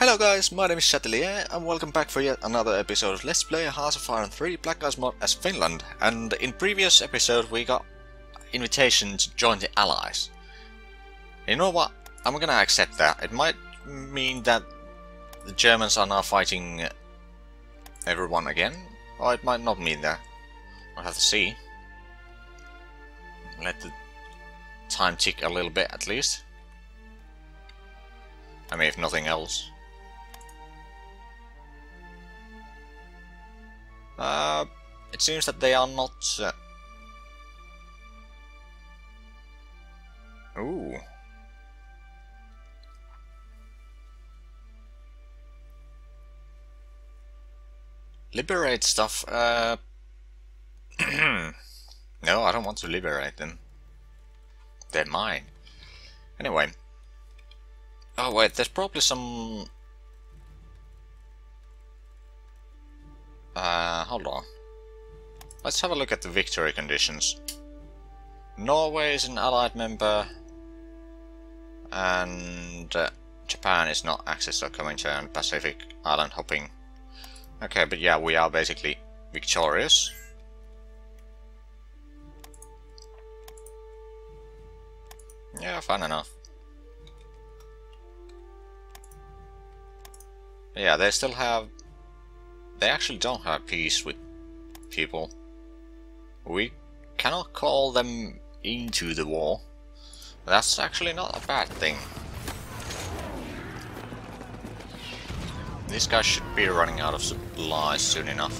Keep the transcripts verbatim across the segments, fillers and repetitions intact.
Hello guys, my name is Zhatelier and welcome back for yet another episode of Let's Play Hearts of Iron three Black Ice mod as Finland. And in previous episode we got invitation to join the Allies. You know what, I'm gonna accept that. It might mean that the Germans are now fighting everyone again, or it might not mean that. I'll have to see. Let the time tick a little bit at least. I mean, if nothing else. Uh, it seems that they are not... Uh... Ooh. Liberate stuff. Uh... no, I don't want to liberate them. They're mine. Anyway. Oh wait, there's probably some... Uh, hold on. Let's have a look at the victory conditions. Norway is an allied member, and uh, Japan is not access to Comanche and Pacific island hopping. Okay, but yeah, we are basically victorious. Yeah, fun enough. Yeah, they still have... They actually don't have peace with people. We cannot call them into the war. That's actually not a bad thing. This guy should be running out of supplies soon enough.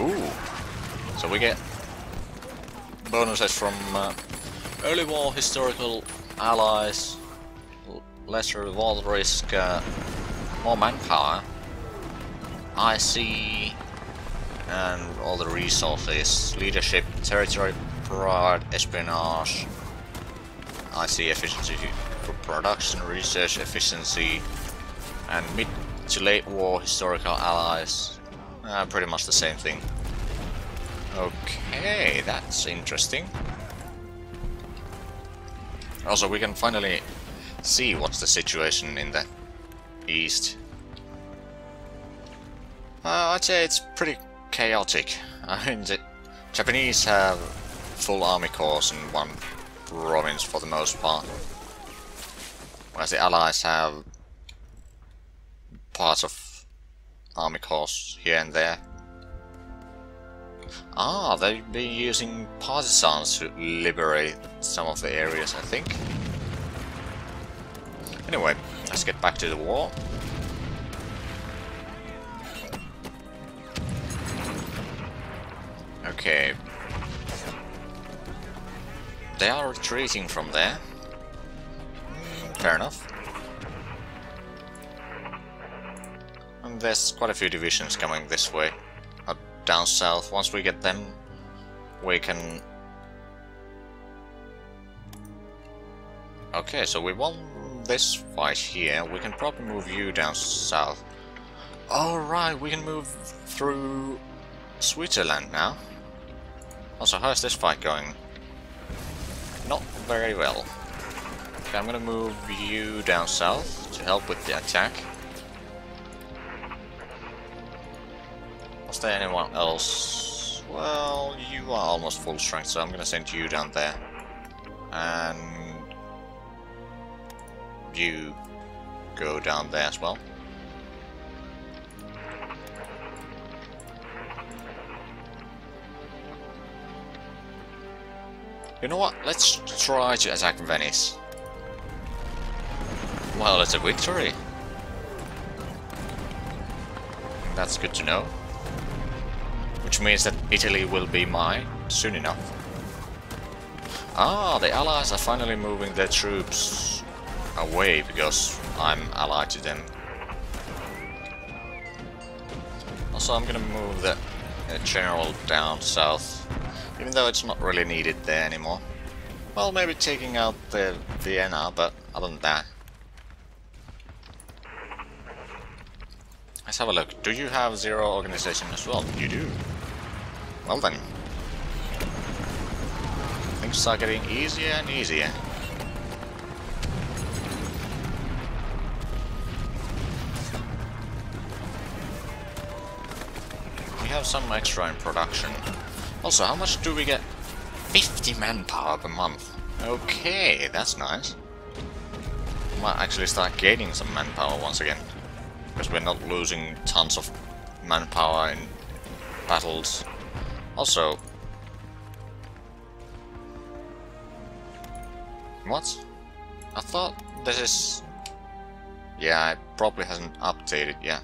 Ooh! So we get bonuses from uh, early war, historical allies, lesser revolt risk, uh, more manpower, I C, and all the resources, leadership, territory, pride, espionage, I C efficiency for production, research efficiency, and mid to late war historical allies, uh, pretty much the same thing. Okay, that's interesting. Also, we can finally see what's the situation in the east. Uh, I'd say it's pretty chaotic. I mean, the Japanese have full army corps in one province for the most part, whereas the Allies have parts of army corps here and there. Ah, they've been using partisans to liberate some of the areas, I think. Anyway, let's get back to the war. Okay. They are retreating from there. Fair enough. And there's quite a few divisions coming this way, up down south. Once we get them, we can... Okay, so we won this fight here. We can probably move you down south. Alright, we can move through Switzerland now. Also, how's this fight going? Not very well. Okay, I'm gonna move you down south to help with the attack. Was there anyone else? Well, you are almost full strength, so I'm gonna send you down there. And you go down there as well. You know what? Let's try to attack Venice. Well, it's a victory. That's good to know. Which means that Italy will be mine soon enough. Ah, the Allies are finally moving their troops away because I'm allied to them. Also, I'm gonna move the uh, general down south, even though it's not really needed there anymore. Well, maybe taking out the Vienna, but other than that. Let's have a look. Do you have zero organization as well? You do. Well then. Things are getting easier and easier. have some extra in production. Also, how much do we get? fifty manpower per month. Okay, that's nice. We might actually start gaining some manpower once again. Because we're not losing tons of manpower in battles. Also... What? I thought this is... Yeah, it probably hasn't updated, yeah.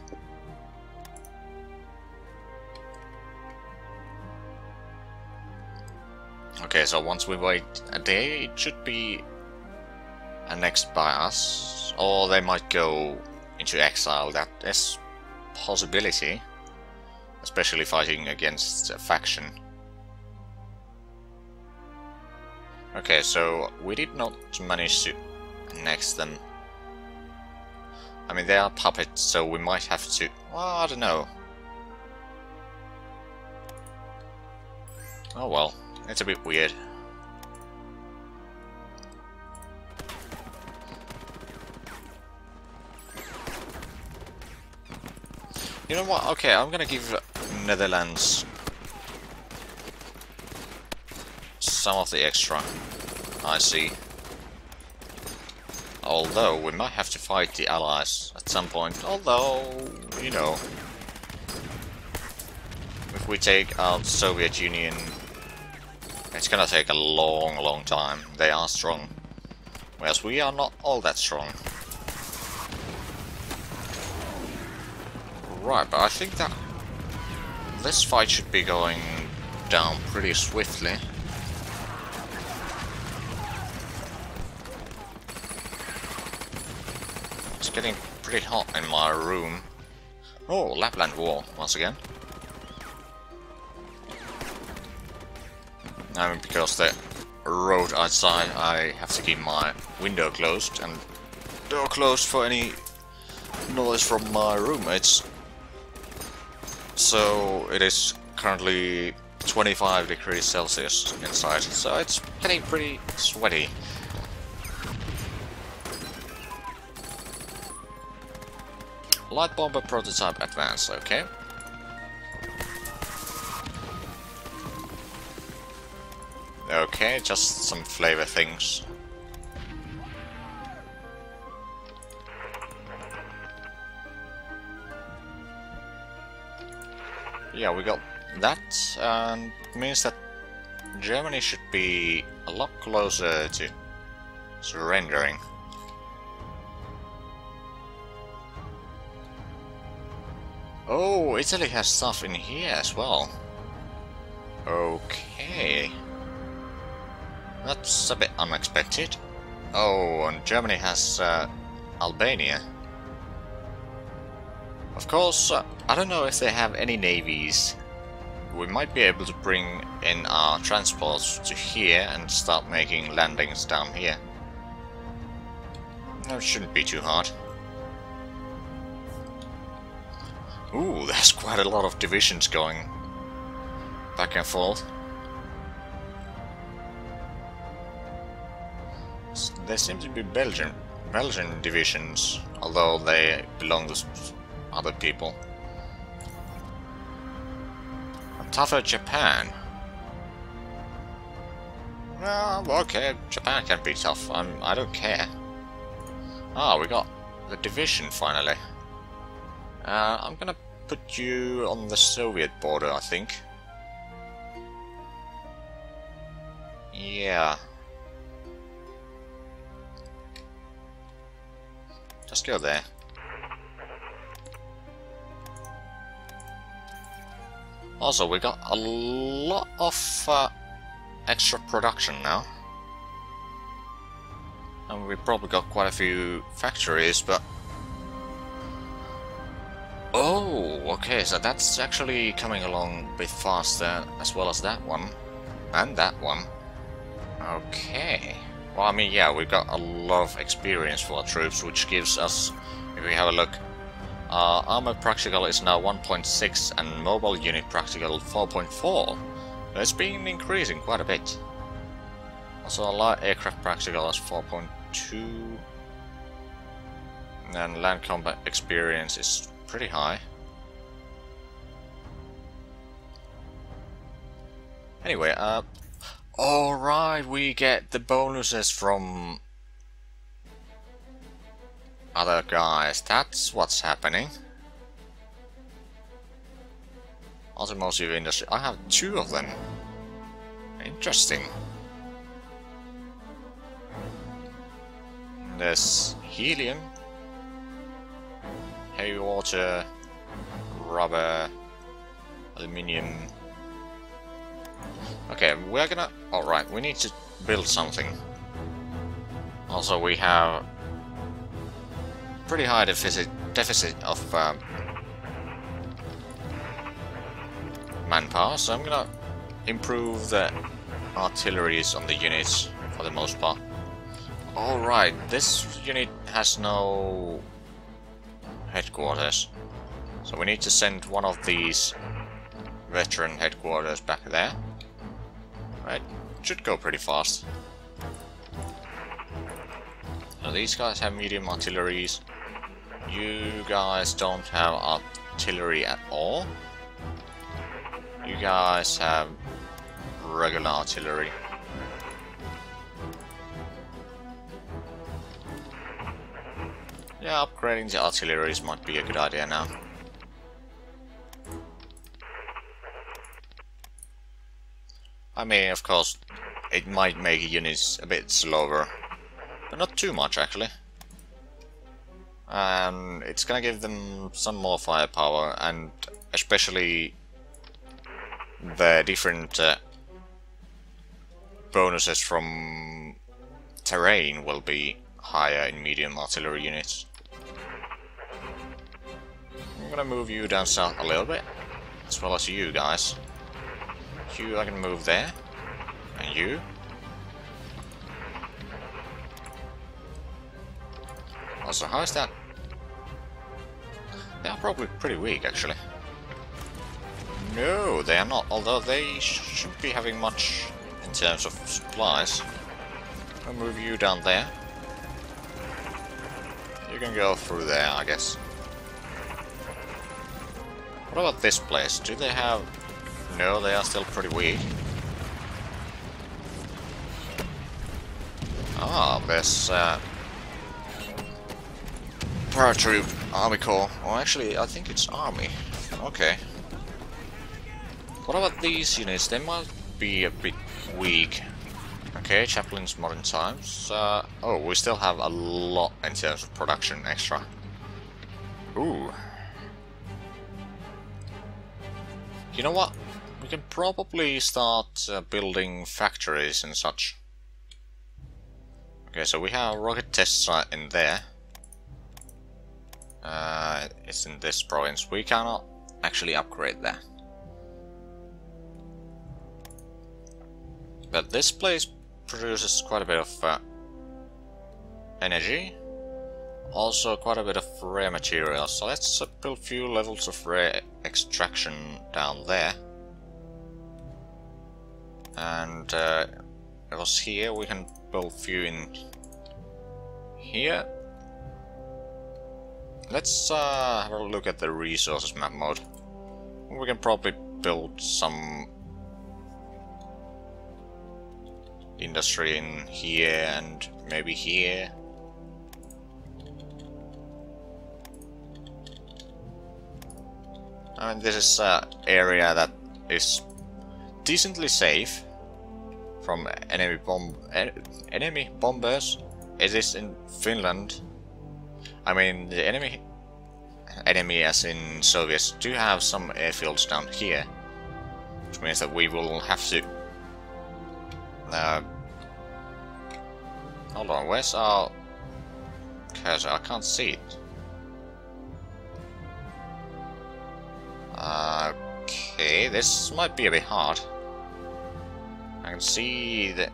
Okay, so once we wait a day, it should be annexed by us. Or they might go into exile, that is a possibility. Especially fighting against a faction. Okay, so we did not manage to annex them. I mean, they are puppets, so we might have to... Well, I don't know. Oh well, it's a bit weird. You know what? Okay, I'm gonna give Netherlands some of the extra. I see. Although, we might have to fight the allies at some point. Although, you know, if we take out the Soviet Union, it's gonna take a long, long time. They are strong. Whereas we are not all that strong. Right, but I think that this fight should be going down pretty swiftly. It's getting pretty hot in my room. Oh, Lapland War, once again. I mean, because the road outside, I have to keep my window closed and door closed for any noise from my room. It's So it is currently twenty-five degrees Celsius inside, so it's getting pretty sweaty. Light bomber prototype advance, okay. Okay, just some flavor things. Yeah, we got that, and it means that Germany should be a lot closer to surrendering. Oh, Italy has stuff in here as well. Okay. That's a bit unexpected. Oh, and Germany has uh, Albania. Of course, uh, I don't know if they have any navies. We might be able to bring in our transports to here and start making landings down here. No, it shouldn't be too hard. Ooh, there's quite a lot of divisions going back and forth. There seem to be Belgian, Belgian divisions, although they belong to other people. A tougher Japan. Well, okay, Japan can be tough. I'm, I don't care. Ah, we got the division finally. Uh, I'm gonna put you on the Soviet border, I think. Yeah. Just go there. Also, we got a lot of uh, extra production now. And we probably got quite a few factories, but... Oh, okay, so that's actually coming along a bit faster, as well as that one. And that one. Okay. Well, I mean, yeah, we've got a lot of experience for our troops, which gives us, if we have a look... Uh, armor practical is now one point six and mobile unit practical four point four. It's been increasing quite a bit. Also, a light aircraft practical is four point two. And land combat experience is pretty high. Anyway, uh, alright, we get the bonuses from other guys. That's what's happening. Automotive industry. I have two of them. Interesting. There's helium, heavy water, rubber, aluminium. Okay, we're gonna... Alright, we need to build something. Also, we have pretty high deficit, deficit of um, manpower, so I'm gonna improve the artilleries on the units for the most part. Alright, this unit has no headquarters, so we need to send one of these veteran headquarters back there. Right, should go pretty fast. Now these guys have medium artilleries. You guys don't have artillery at all. You guys have regular artillery. Yeah, upgrading the artilleries might be a good idea now. I mean, of course, it might make units a bit slower, but not too much actually. And it's gonna give them some more firepower, and especially the different uh, bonuses from terrain will be higher in medium artillery units. I'm gonna move you down south a little bit, as well as you guys. You, I can move there, and you. Also, how is that? They are probably pretty weak, actually. No, they are not, although they shouldn't be having much in terms of supplies. I'll move you down there. You can go through there, I guess. What about this place? Do they have... No, they are still pretty weak. Ah, there's uh, paratroop army corps. Or oh, actually, I think it's army. Okay. What about these units? They might be a bit weak. Okay, chaplains, modern times. Uh, oh, we still have a lot in terms of production extra. Ooh. You know what? We can probably start uh, building factories and such. Okay, so we have a rocket test site in there. Uh, it's in this province. We cannot actually upgrade that. But this place produces quite a bit of uh, energy. Also quite a bit of rare materials. So let's uh, build a few levels of rare extraction down there. And uh, it was here, we can build few in here. Let's uh, have a look at the resources map mode. We can probably build some industry in here and maybe here. I mean, this is an area that is decently safe from enemy bomb enemy bombers. It is in Finland. I mean, the enemy enemy as in Soviets do have some airfields down here, which means that we will have to uh, hold on, where's our cursor? I can't see it. Uh, okay, this might be a bit hard. I can see that.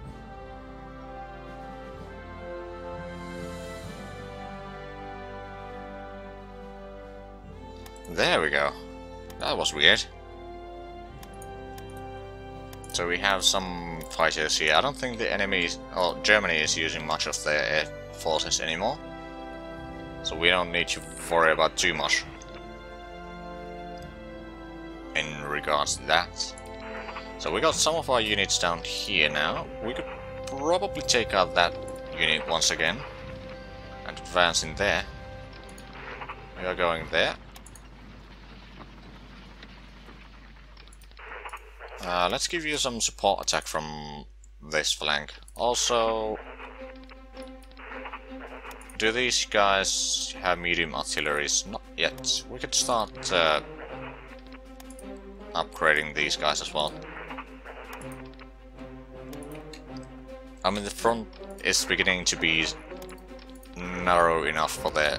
There we go. That was weird. So we have some fighters here. I don't think the enemy or Germany is using much of their air forces anymore. So we don't need to worry about too much in regards to that. So we got some of our units down here now. We could probably take out that unit once again and advance in there. We are going there. Uh, let's give you some support attack from this flank. Also, do these guys have medium artilleries? Not yet. We could start uh, upgrading these guys as well. I mean, the front is beginning to be narrow enough for their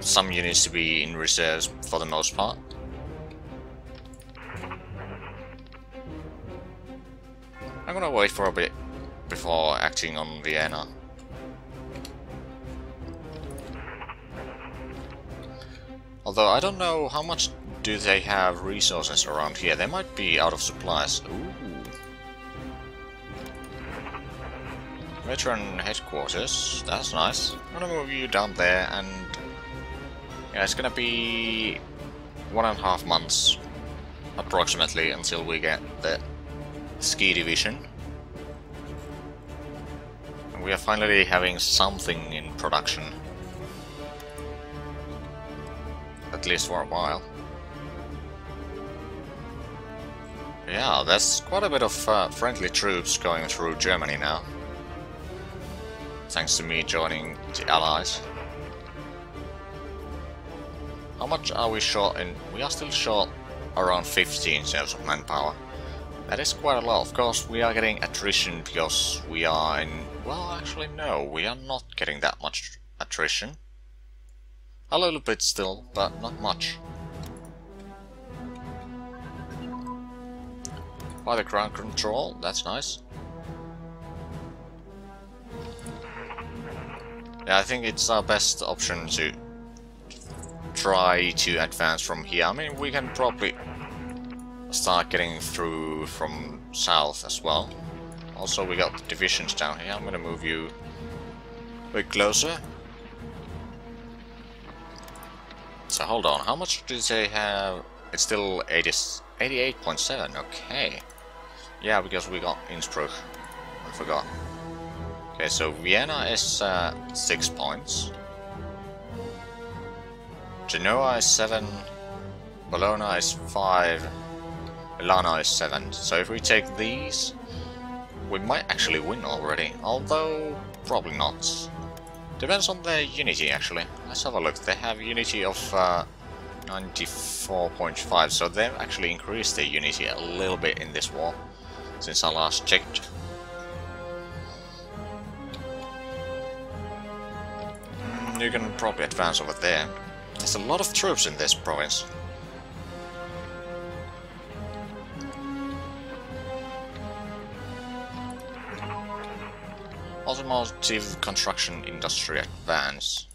some units to be in reserves for the most part. I'm gonna wait for a bit before acting on Vienna. Although I don't know how much do they have resources around here. They might be out of supplies. Ooh. Veteran headquarters. That's nice. I'm gonna move you down there, and yeah, it's gonna be one and a half months approximately until we get the ski division. And we are finally having something in production. At least for a while. Yeah, that's quite a bit of uh, friendly troops going through Germany now. Thanks to me joining the Allies. How much are we short in? We are still short around fifteen in terms of manpower. That is quite a lot. Of course, we are getting attrition because we are in... Well, actually, no. We are not getting that much attrition. A little bit still, but not much. By the ground control, that's nice. Yeah, I think it's our best option to try to advance from here. I mean, we can probably start getting through from south as well. Also, we got the divisions down here. I'm gonna move you a bit closer. So hold on, how much do they have? It's still eighty-eight point seven, okay. Yeah, because we got Innsbruck. I forgot. Okay, so Vienna is uh, six points. Genoa is seven. Bologna is five. Milano is seven, so if we take these, we might actually win already, although probably not. Depends on their unity actually. Let's have a look. They have unity of uh, ninety-four point five, so they've actually increased their unity a little bit in this war, since I last checked. You can probably advance over there. There's a lot of troops in this province. Automotive construction industry advance.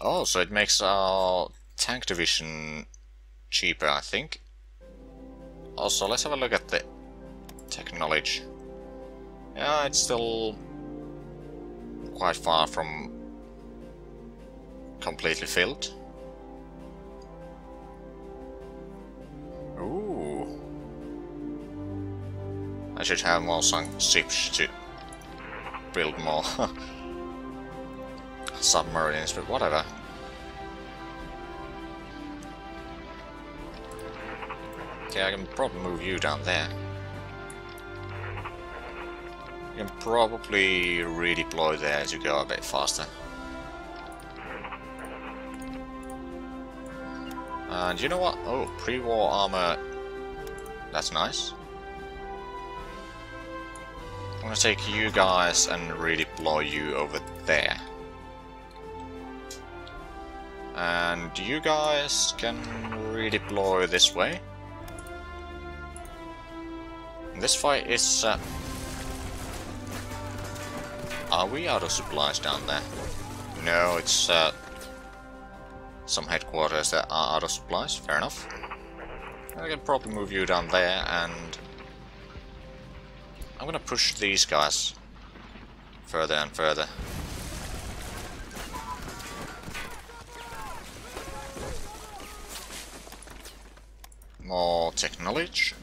Oh, so it makes our tank division cheaper, I think. Also, let's have a look at the tech knowledge. Yeah, it's still quite far from completely filled. Ooh. I should have more sunk ships to build more submarines, but whatever. Okay, I can probably move you down there. You can probably redeploy there to go a bit faster. And you know what? Oh, pre-war armor. That's nice. I'm gonna take you guys and redeploy you over there. And you guys can redeploy this way. This fight is... Uh... Are we out of supplies down there? No, it's uh... some headquarters that are out of supplies. Fair enough. I can probably move you down there, and I'm gonna push these guys further and further. More knowledge.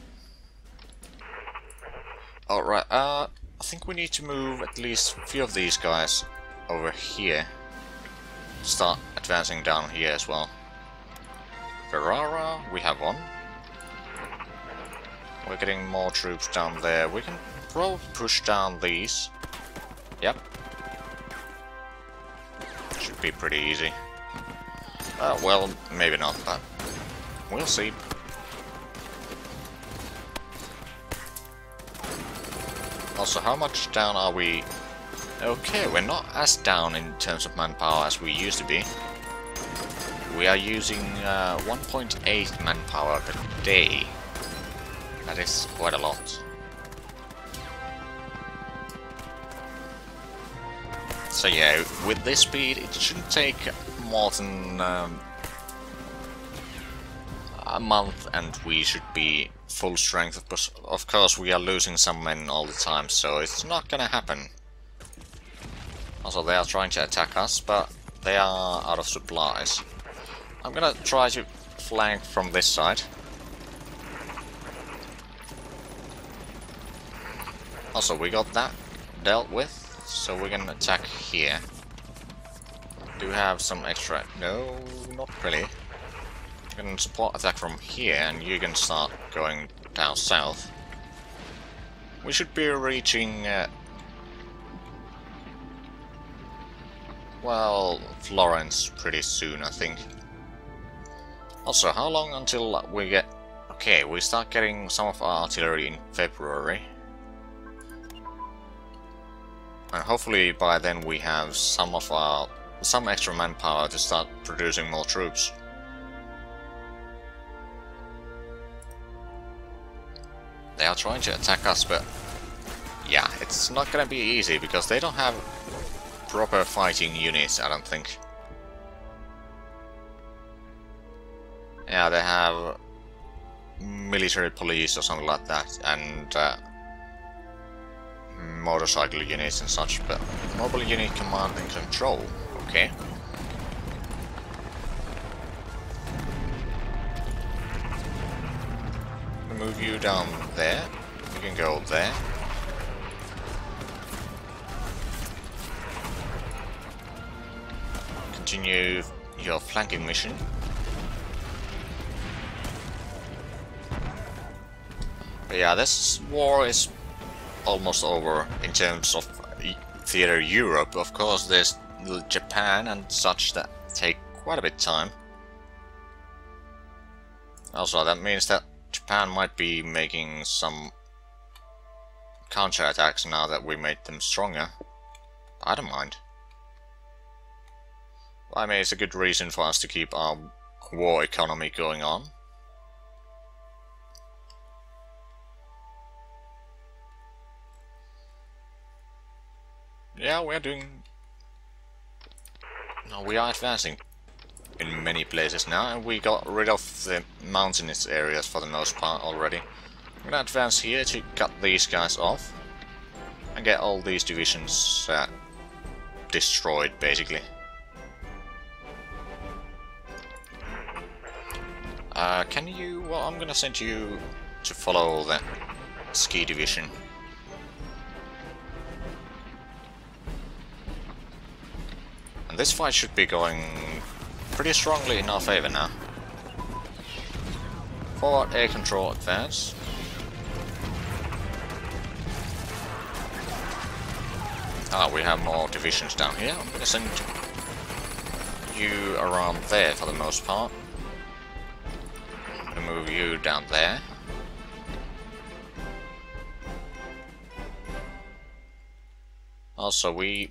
Alright, uh, I think we need to move at least a few of these guys over here. Start advancing down here as well. Ferrara, we have one. We're getting more troops down there. We can probably push down these. Yep. Should be pretty easy. Uh, well, maybe not, but we'll see. Also, how much down are we? Okay, we're not as down in terms of manpower as we used to be. We are using uh, one point eight manpower per day. That is quite a lot. So yeah, with this speed, it shouldn't take more than um, a month and we should be full strength. Of course, we are losing some men all the time, so it's not gonna happen. Also, they are trying to attack us, but they are out of supplies. I'm gonna try to flank from this side. Also, we got that dealt with, so we can attack here. Do we have some extra? No, not really. You can support attack from here, and you can start going down south. We should be reaching, uh, well, Florence pretty soon, I think. Also, how long until we get... Okay, we start getting some of our artillery in February. And hopefully by then we have some of our... some extra manpower to start producing more troops. They are trying to attack us, but... yeah, it's not gonna be easy, because they don't have proper fighting units, I don't think. Yeah, they have military police or something like that, and uh, motorcycle units and such, but mobile unit command and control, okay. Move you down there, you can go there. Continue your flanking mission. But yeah, this war is almost over in terms of theater Europe. Of course, there's Japan and such that take quite a bit of time. Also, that means that Japan might be making some counterattacks now that we made them stronger. I don't mind. I mean, it's a good reason for us to keep our war economy going on. Yeah, we're doing... no, we are advancing in many places now, and we got rid of the mountainous areas for the most part already. I'm gonna advance here to cut these guys off and get all these divisions uh, destroyed, basically. Uh, can you... well, I'm gonna send you to follow that ski division. And this fight should be going pretty strongly in our favor now. Forward air control advance. Ah, we have more divisions down here. I'm gonna send you around there for the most part. Move you down there. Also, we...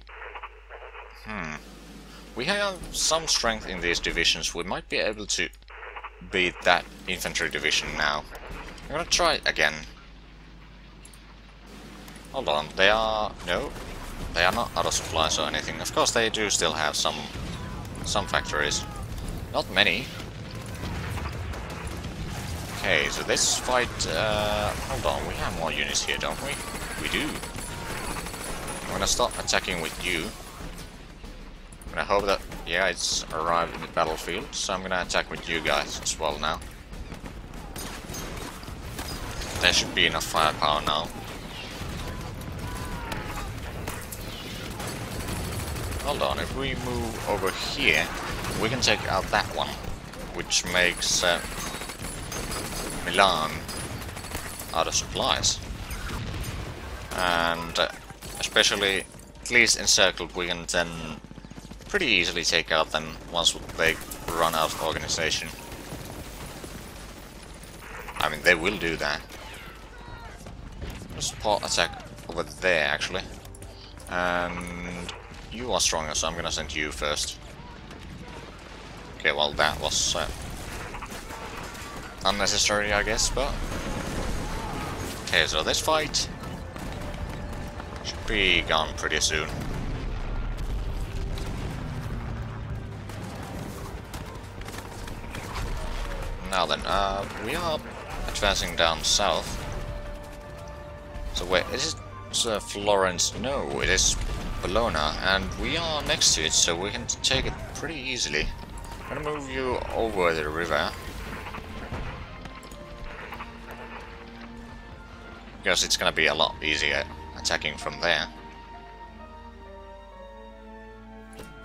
Hmm. we have some strength in these divisions. We might be able to beat that infantry division now. I'm gonna try again. Hold on, they are... no. They are not out of supplies or anything. Of course, they do still have some... some factories. Not many. Okay, so this fight, uh, hold on, we have more units here, don't we? We do. I'm gonna start attacking with you. I'm gonna hope that, yeah, it's arrived in the battlefield, so I'm gonna attack with you guys as well now. There should be enough firepower now. Hold on, if we move over here, we can take out that one, which makes uh, Milan out of supplies. And uh, especially, at least encircled, we can then pretty easily take out them once they run out of organization. I mean, they will do that. Support attack over there, actually. And you are stronger, so I'm gonna send you first. Okay, well, that was uh, unnecessary, I guess, but... Okay, so this fight should be gone pretty soon. Now then, uh, we are advancing down south. So wait, is it uh, Florence? No, it is Bologna, and we are next to it, so we can take it pretty easily. I'm gonna move you over the river, because it's gonna be a lot easier attacking from there.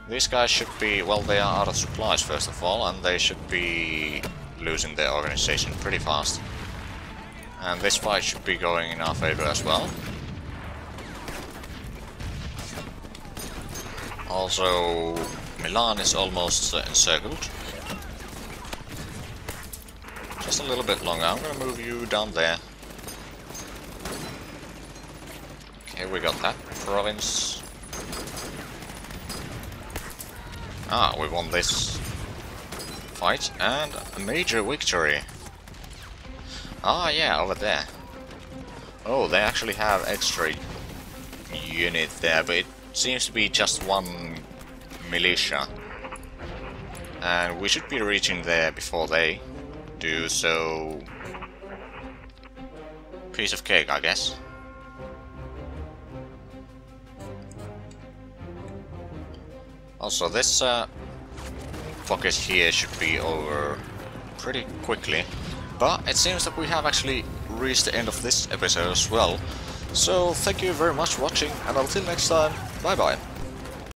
These guys should be, well, they are out of supplies first of all, and they should be losing their organization pretty fast. And this fight should be going in our favor as well. Also, Milan is almost uh, encircled. Just a little bit longer. I'm gonna move you down there. Okay, we got that province. Ah, we won this fight, and a major victory. Ah, yeah, over there. Oh, they actually have extra unit there, but it seems to be just one militia. And we should be reaching there before they do, so... Piece of cake, I guess. Also, this uh, focus here should be over pretty quickly. But it seems that we have actually reached the end of this episode as well. So thank you very much for watching, and until next time, bye bye.